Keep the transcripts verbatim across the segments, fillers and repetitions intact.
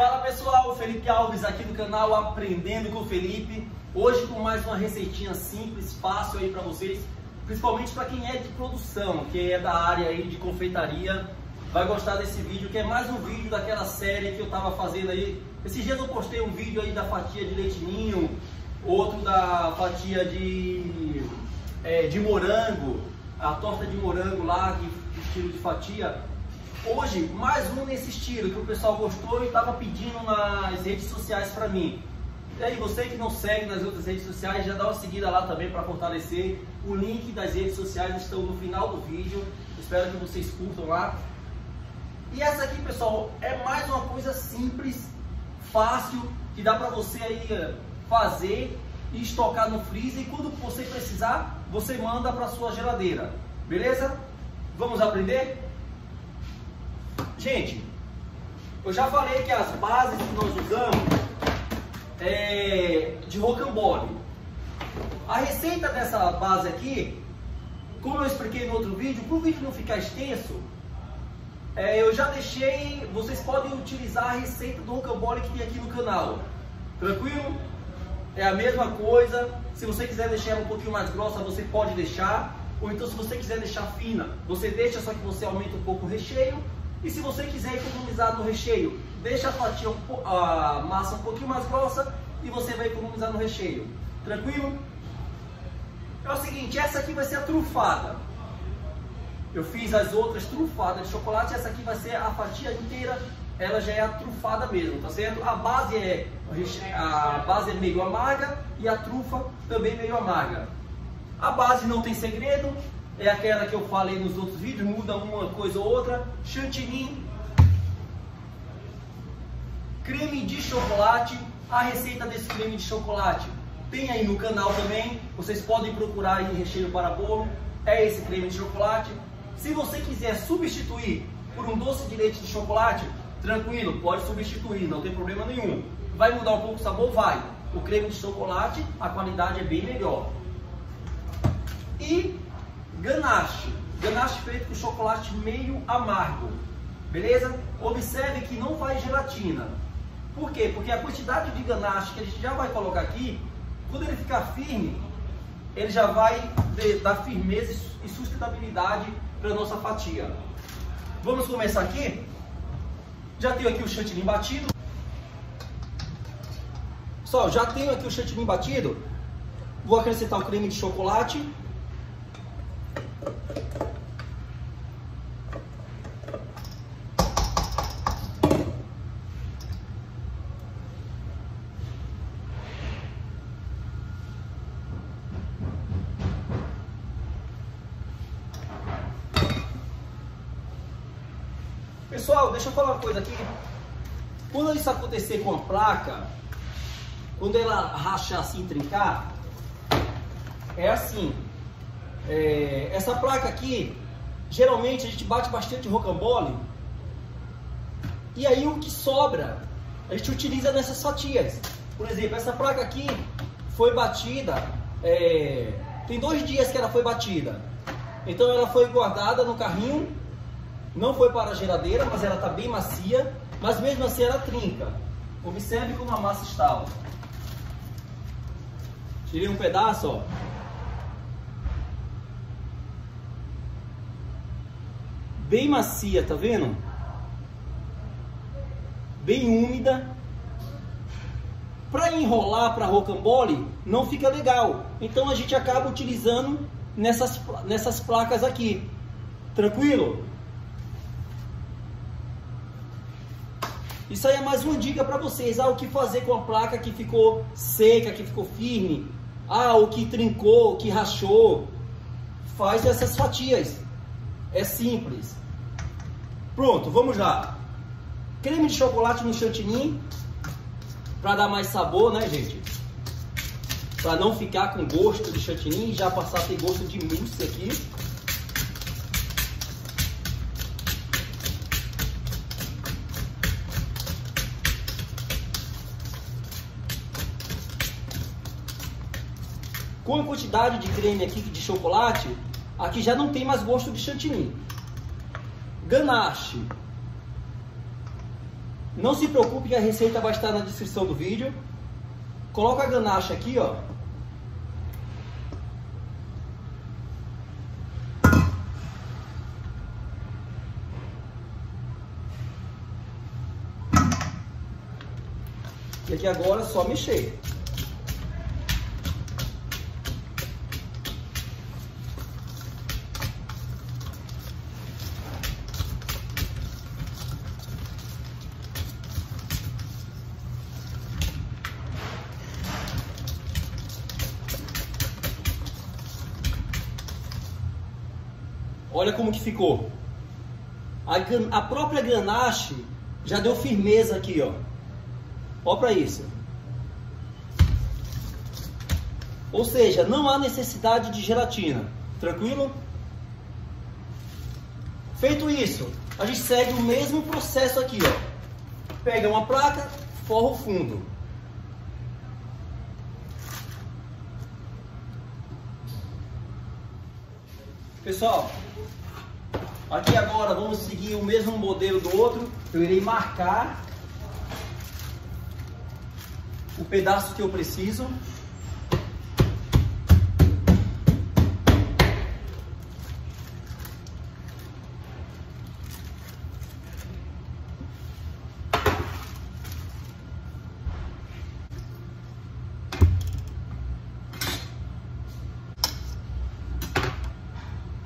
Fala pessoal, Felipe Alves aqui do canal Aprendendo com o Felipe. Hoje com mais uma receitinha simples, fácil aí para vocês, principalmente para quem é de produção, que é da área aí de confeitaria, vai gostar desse vídeo, que é mais um vídeo daquela série que eu tava fazendo aí. Esses dias eu postei um vídeo aí da fatia de leite ninho, outro da fatia de, é, de morango, a torta de morango lá, de estilo de fatia. Hoje, mais um nesse estilo que o pessoal gostou e estava pedindo nas redes sociais para mim. E aí, você que não segue nas outras redes sociais, já dá uma seguida lá também para fortalecer. O link das redes sociais estão no final do vídeo. Espero que vocês curtam lá. E essa aqui, pessoal, é mais uma coisa simples, fácil, que dá para você aí fazer e estocar no freezer. E quando você precisar, você manda para sua geladeira. Beleza? Vamos aprender? Gente, eu já falei que as bases que nós usamos é de rocambole. A receita dessa base aqui, como eu expliquei no outro vídeo, para o vídeo não ficar extenso, é, eu já deixei, vocês podem utilizar a receita do rocambole que tem aqui no canal. Tranquilo? É a mesma coisa. Se você quiser deixar ela um pouquinho mais grossa, você pode deixar. Ou então, se você quiser deixar fina, você deixa, só que você aumenta um pouco o recheio. E se você quiser economizar no recheio, deixa a fatia, a massa um pouquinho mais grossa e você vai economizar no recheio. Tranquilo? É o seguinte, essa aqui vai ser a trufada. Eu fiz as outras trufadas de chocolate, essa aqui vai ser a fatia inteira, ela já é a trufada mesmo, tá certo? A base é, a base é meio amarga e a trufa também meio amarga. A base não tem segredo. É aquela que eu falei nos outros vídeos, muda uma coisa ou outra. Chantilly, creme de chocolate. A receita desse creme de chocolate tem aí no canal também. Vocês podem procurar em recheio para bolo. É esse creme de chocolate. Se você quiser substituir por um doce de leite de chocolate, tranquilo, pode substituir, não tem problema nenhum. Vai mudar um pouco o sabor? Vai. O creme de chocolate, a qualidade é bem melhor. E ganache, ganache feito com chocolate meio amargo, beleza? Observe que não vai gelatina. Por quê? Porque a quantidade de ganache que a gente já vai colocar aqui, quando ele ficar firme, ele já vai dar firmeza e sustentabilidade para a nossa fatia. Vamos começar aqui? Já tenho aqui o chantilly batido. Pessoal, já tenho aqui o chantilly batido. Vou acrescentar o creme de chocolate. Pessoal, deixa eu falar uma coisa aqui. Quando isso acontecer com a placa, quando ela rachar assim, trincar, é assim. É, essa placa aqui, geralmente a gente bate bastante rocambole. E aí o que sobra, a gente utiliza nessas fatias. Por exemplo, essa placa aqui foi batida, é, tem dois dias que ela foi batida. Então ela foi guardada no carrinho. Não foi para a geladeira, mas ela está bem macia, mas mesmo assim ela trinca. Observe como a massa está, ó. Tirei um pedaço, ó. Bem macia, tá vendo? Bem úmida. Para enrolar para rocambole, não fica legal. Então a gente acaba utilizando nessas, nessas placas aqui. Tranquilo? Isso aí é mais uma dica para vocês. Ah, o que fazer com a placa que ficou seca, que ficou firme. Ah, o que trincou, o que rachou. Faz essas fatias. É simples. Pronto, vamos lá. Creme de chocolate no chantilly. Para dar mais sabor, né, gente? Para não ficar com gosto de chantilly e já passar a ter gosto de mousse aqui. Com a quantidade de creme aqui de chocolate, aqui já não tem mais gosto de chantilly. Ganache. Não se preocupe que a receita vai estar na descrição do vídeo. Coloca a ganache aqui, ó. E aqui agora é só mexer. Olha como que ficou. A, a própria ganache já deu firmeza aqui, ó. Olha para isso. Ou seja, não há necessidade de gelatina. Tranquilo? Feito isso, a gente segue o mesmo processo aqui, ó. Pega uma placa, forra o fundo. Pessoal, aqui agora vamos seguir o mesmo modelo do outro. Eu irei marcar o pedaço que eu preciso.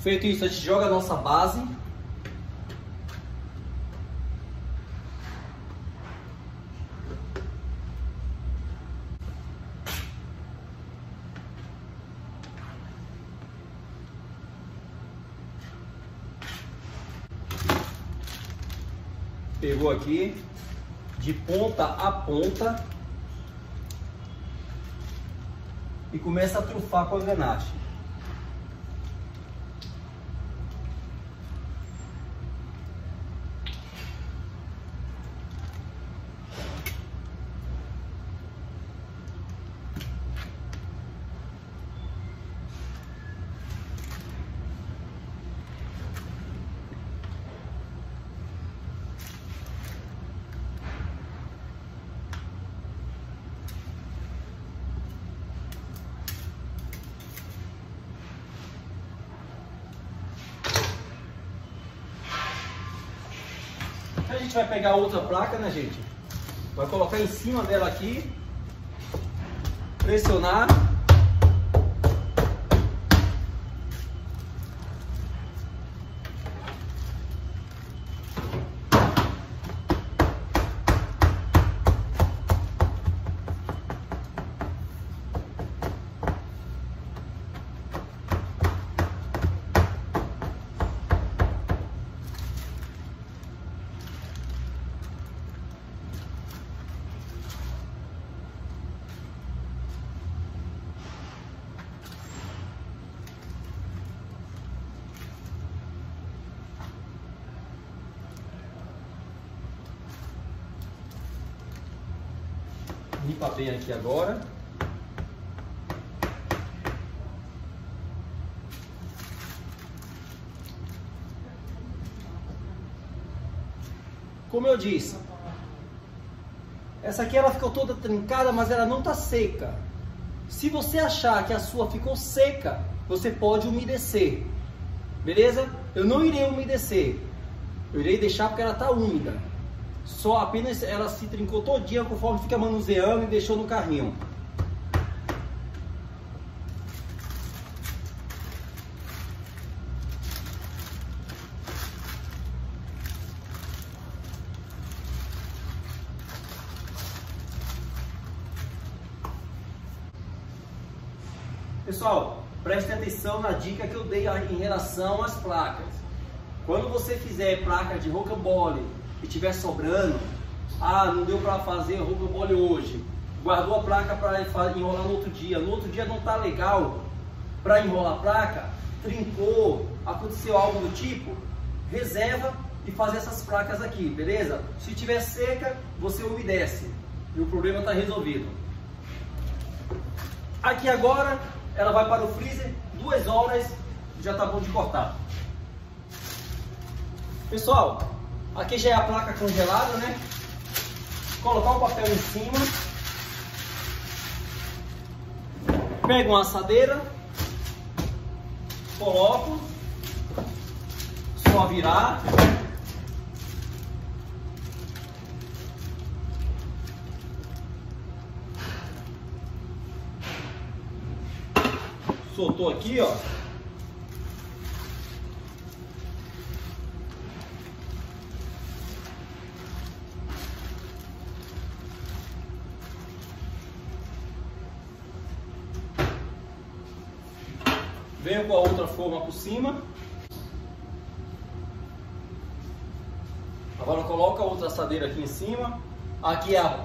Feito isso, a gente joga a nossa base. Pegou aqui, de ponta a ponta, e começa a trufar com a ganache. A gente vai pegar outra placa, né, gente? Vai colocar em cima dela aqui, pressionar. Limpa bem aqui agora. Como eu disse, essa aqui ela ficou toda trincada, mas ela não está seca. Se você achar que a sua ficou seca, você pode umedecer, beleza? Eu não irei umedecer, eu irei deixar porque ela está úmida. Só apenas ela se trincou todinha conforme fica manuseando e deixou no carrinho. Pessoal, preste atenção na dica que eu dei em relação às placas. Quando você fizer placa de rocambole e tiver sobrando, ah, não deu para fazer rocambole hoje, guardou a placa para enrolar no outro dia, no outro dia não tá legal para enrolar a placa, trincou, aconteceu algo do tipo, reserva e faz essas placas aqui, beleza? Se tiver seca, você umedece e o problema está resolvido. Aqui agora, ela vai para o freezer, duas horas, já tá bom de cortar. Pessoal, aqui já é a placa congelada, né? colocar o papel em cima, pego uma assadeira, coloco, só virar, soltou aqui, ó. Venho com a outra forma por cima. Agora coloca a outra assadeira aqui em cima. Aqui a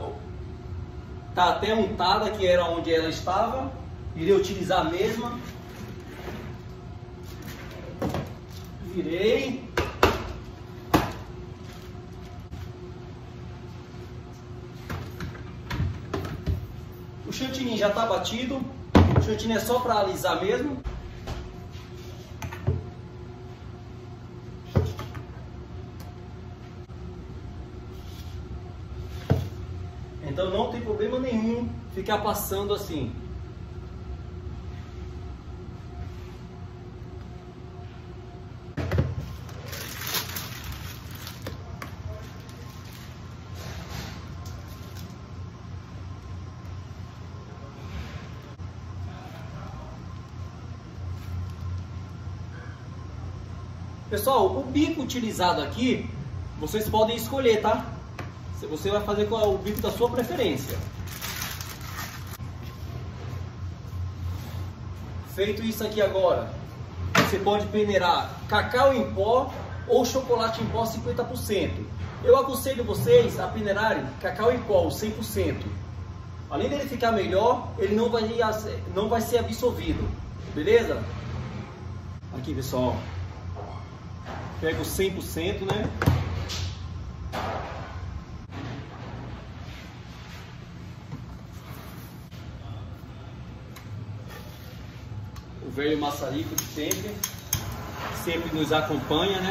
tá até untada, que era onde ela estava. Irei utilizar a mesma. Virei. O chantininho já está batido. O chantininho é só para alisar mesmo. Então não tem problema nenhum ficar passando assim. Pessoal, o bico utilizado aqui, vocês podem escolher, tá? Você vai fazer com o bico da sua preferência. Feito isso aqui agora, você pode peneirar cacau em pó ou chocolate em pó cinquenta por cento. Eu aconselho vocês a peneirarem cacau em pó cem por cento. Além dele ficar melhor, ele não vai, não vai ser absorvido. Beleza? Aqui, pessoal. Pego cem por cento, né? O velho maçarico de sempre, sempre nos acompanha, né?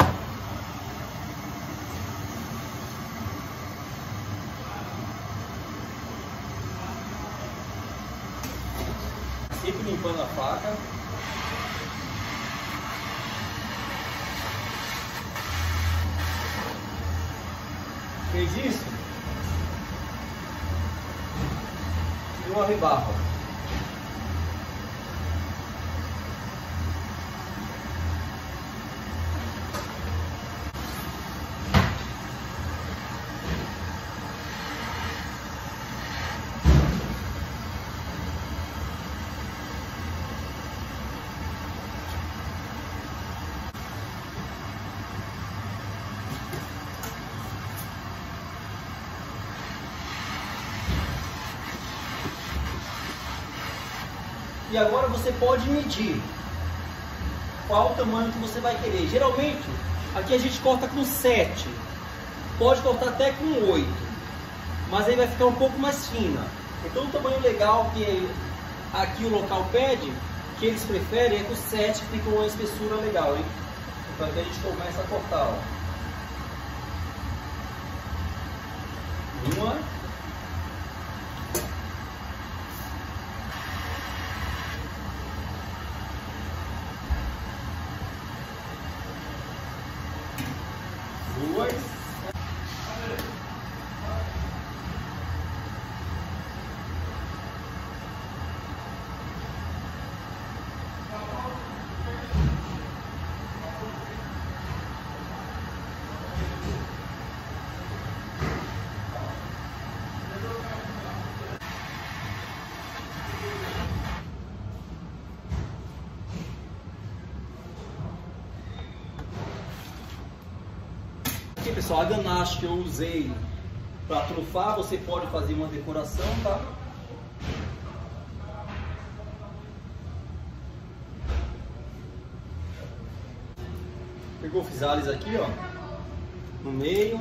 Sempre limpando a faca. Fez isso? E uma rebarba. E agora você pode medir qual o tamanho que você vai querer. Geralmente, aqui a gente corta com sete. Pode cortar até com oito. Mas aí vai ficar um pouco mais fina. Então o tamanho legal que aqui o local pede, que eles preferem, é com sete, que fica uma espessura legal, hein? Então aqui a gente começa a cortar, ó. Uma... Duas. Pessoal, a ganache que eu usei para trufar, você pode fazer uma decoração, tá? Pegou o fisales aqui, ó, no meio.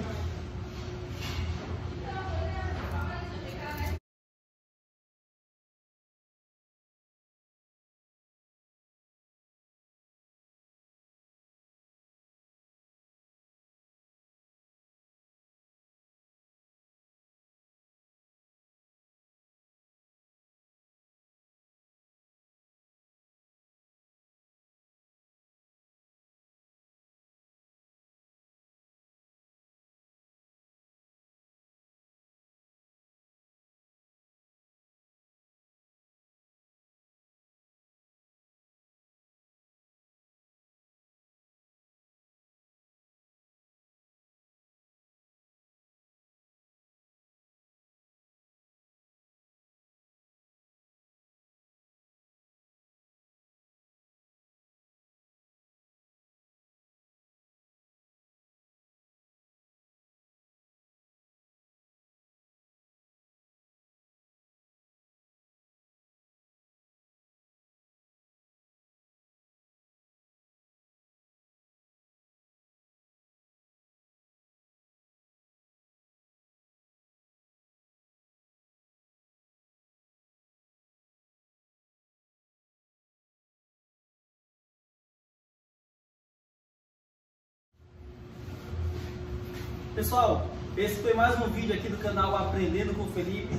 Pessoal, esse foi mais um vídeo aqui do canal Aprendendo com o Felipe,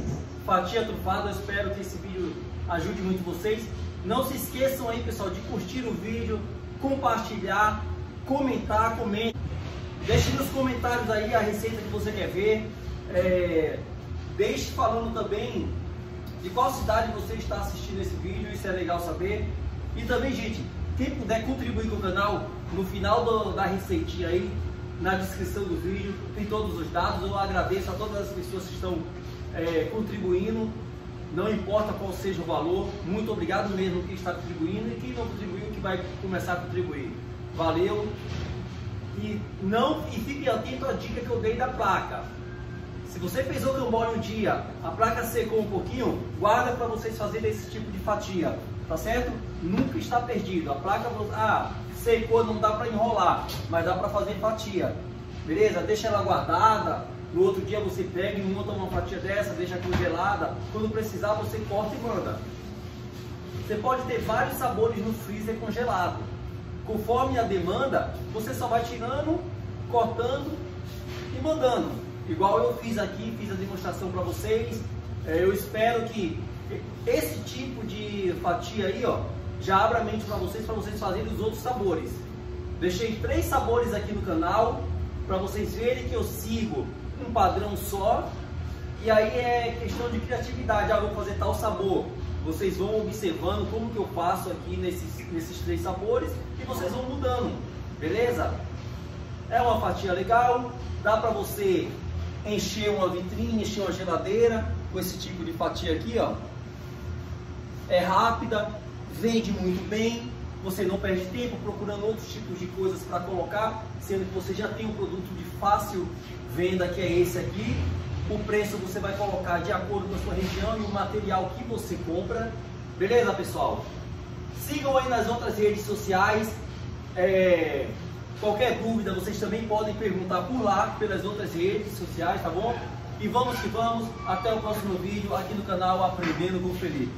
fatia trufada. Eu espero que esse vídeo ajude muito vocês. Não se esqueçam aí, pessoal, de curtir o vídeo, compartilhar, comentar, comente. Deixe nos comentários aí a receita que você quer ver. É... Deixe falando também de qual cidade você está assistindo esse vídeo, isso é legal saber. E também, gente, quem puder contribuir com o canal, no final do, da receitinha aí, na descrição do vídeo, tem todos os dados. Eu agradeço a todas as pessoas que estão é, contribuindo, não importa qual seja o valor. Muito obrigado mesmo quem está contribuindo e quem não contribuiu, que vai começar a contribuir. Valeu! E, não, e fique atento à dica que eu dei da placa. Se você fez o cambole um dia, a placa secou um pouquinho, guarda para vocês fazerem esse tipo de fatia, tá certo? Nunca está perdido. A placa, ah, secou, não dá para enrolar, mas dá para fazer fatia, beleza? Deixa ela guardada, no outro dia você pega e monta uma fatia dessa, deixa congelada, quando precisar você corta e manda. Você pode ter vários sabores no freezer congelado, conforme a demanda, você só vai tirando, cortando e mandando. Igual eu fiz aqui, fiz a demonstração para vocês. Eu espero que esse tipo de fatia aí, ó, já abra a mente para vocês, para vocês fazerem os outros sabores. Deixei três sabores aqui no canal, para vocês verem que eu sigo um padrão só. E aí é questão de criatividade, ah, vou fazer tal sabor. Vocês vão observando como que eu faço aqui nesses, nesses três sabores e vocês vão mudando, beleza? É uma fatia legal, dá para você encher uma vitrine, encher uma geladeira com esse tipo de fatia aqui, ó. É rápida, vende muito bem, você não perde tempo procurando outros tipos de coisas para colocar, sendo que você já tem um produto de fácil venda, que é esse aqui. O preço você vai colocar de acordo com a sua região e o material que você compra, beleza, pessoal? Sigam aí nas outras redes sociais. é... Qualquer dúvida, vocês também podem perguntar por lá, pelas outras redes sociais, tá bom? E vamos que vamos, até o próximo vídeo aqui no canal Aprendendo com o Felipe.